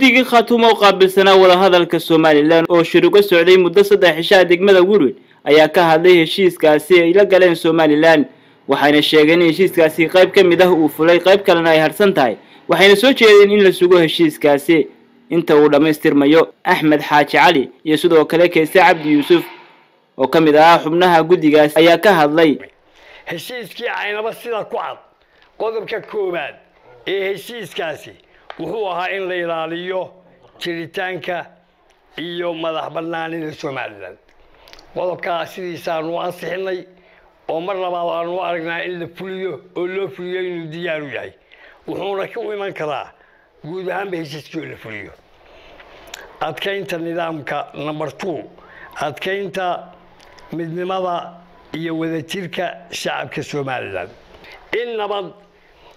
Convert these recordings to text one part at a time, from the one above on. guddiga khatumo oo qaabilsanaa wadahadalka Soomaaliland oo shirku socday muddo 3 saac degmada Wuri ayaa ka hadlay heshiiskaasi ay la galeen Soomaaliland waxaana sheegeen in heshiiskaasi qayb ka mid ah uu fulay qayb kalena ay harsan tahay waxaana soo jeedeen in la sugo heshiiskaasi inta uu dhamaystirmayo Ahmed Haaji Cali iyo sidoo kale kaysa Abdi Yusuf oo kamid ah xubnaha guddigaas ayaa ka hadlay heshiiskii aynaba sida ku cad qodobka koobaad ee heshiiskaasi wuxuu ahaa in la ilaaliyo jiritaanka iyo madaxbannaanida Soomaaliland qodobka sidiisaan u ansixinay oo mar labaad aanu aragnaa in la fuliyo oo loo fuliyo inuu diyaar u yahay wuxuuna ka iman karaa guud ahaan heshiiskii la fuliyo adkaynta nidaamka number 2 adkaynta midnimada iyo wadajirka shacabka Soomaaliland in nabad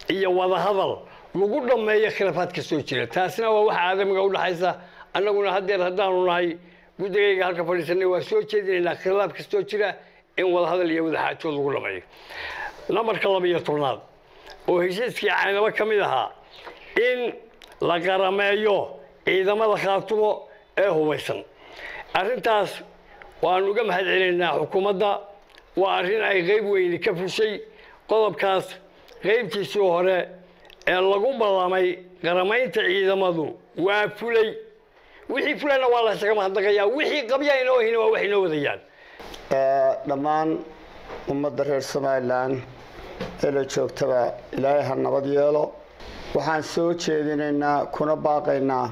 iyo wadahadal lagu dhameeyo khilaafaadka soo jira taasina waa wax aadamiga u dhaxaysa annaguna haddii haddaanu nahay guddiga halka fadhiisanay waa soo jeedinayna khilaafka soo jira in wadahadal iyo wadaxaajood lagu dhameeyo lambarka 12aad oo heshiiskii caynaba kamid ahaa in la garameeyo ciidamada khatumo ee hubaysan arrintaas waan uga mahadcelinnaa xukuumadda waa arrin ay qayb weyn ka fushay qodobkaas qaybtiisii hore ee lagu ballamay garamaynta ciidamadu waa fulay wixii fulayna waa la saga mahadnaqayaa wixii qabyayna oo hinaa wax inoo wadayaan dhamaan ummadda reer Soomaaliland ee la joogtaba ilaahay ha nabad yeelo waxaan soo jeedinaynaa kuna baaqaynaa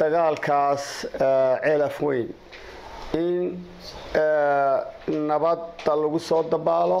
dagaalkaas ceelaf weyn in nabadda lagu soo dabaalo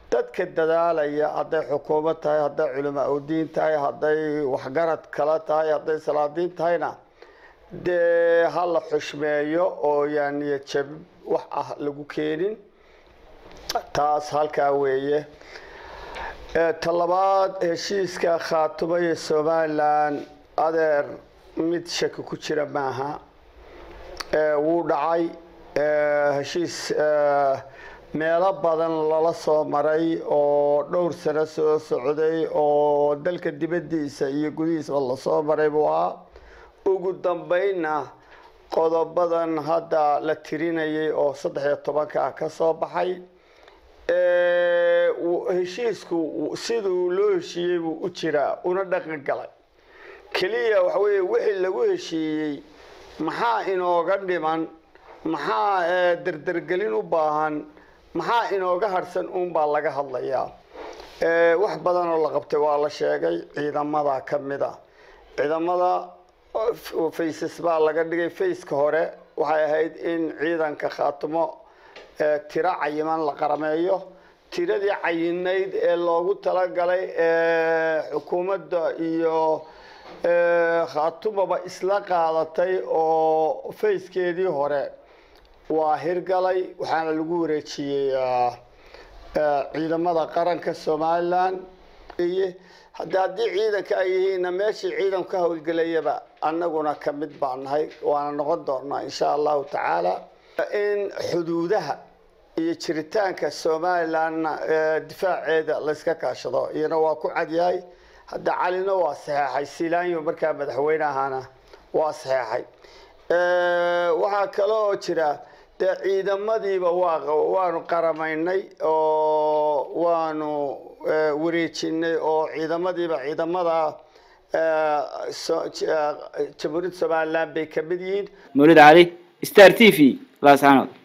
dadka dadaalaya haday xukuumad tahay haday culimo oo diin tahay haday waxgarad kala tahay haday salaadiin tahayna de hal xushmeeyo oo yaani jab wax ah lagu keenin taas halka weeye talabaad heshiiska khaatumay Soomaaliland adeer mid shak ku jira maaha wuu dhacay heshiis meelo badan lala soo maray oo dhowr sano soo socday oo dalka dibadiisa iyo gudihiisa la soo maray waa ugu dambayna qodobadan hadda la tirinayay oo 13 ka soo baxay heshiisku siduu loo heshiiyay buu u jiraa una dhaqan galay kaliya waxa weeye wixii lagu heshiiyay maxaa inooga dhiman maxaa dardargelin u baahan maxaa inooga harsan baa laga hadlayaa wax badan oo la qabtay waa la sheegay ciidamada kamid ah ciidamada faces baa laga dhigay faceka hore waxay ahayd in ciidanka khatumo tira cayiman la qarameeyo tiradii cayinayd ee loogu tala galay xukuumadda iyo khatumo ba isla qaadatay oo facekeedii hore وأهير قالي وحنا الجوري شيء عيد ماذا قرن كالسومالان إيه هذا دي عيد كأيه نمشي عيدهم كهول الجلية بقى أنا قلنا كمد بعنها وأنا نقدرنا إن شاء الله تعالى إن حدودها يشرتان كالسومالان دفاع عيد لسكاكاش ضو ينواقع عدياي هذا علينا واسع هاي سيلان يمركب بدحوينا هنا واسع هاي وهاكلو ترى ciidamadii ba waanu qaramaynay oo waanu wareejinay oo ciidamadii ba ciidamada Jamhuuriyadda Soomaaliland bay ka mid yihiin Murid Cali Star TV Laascaanood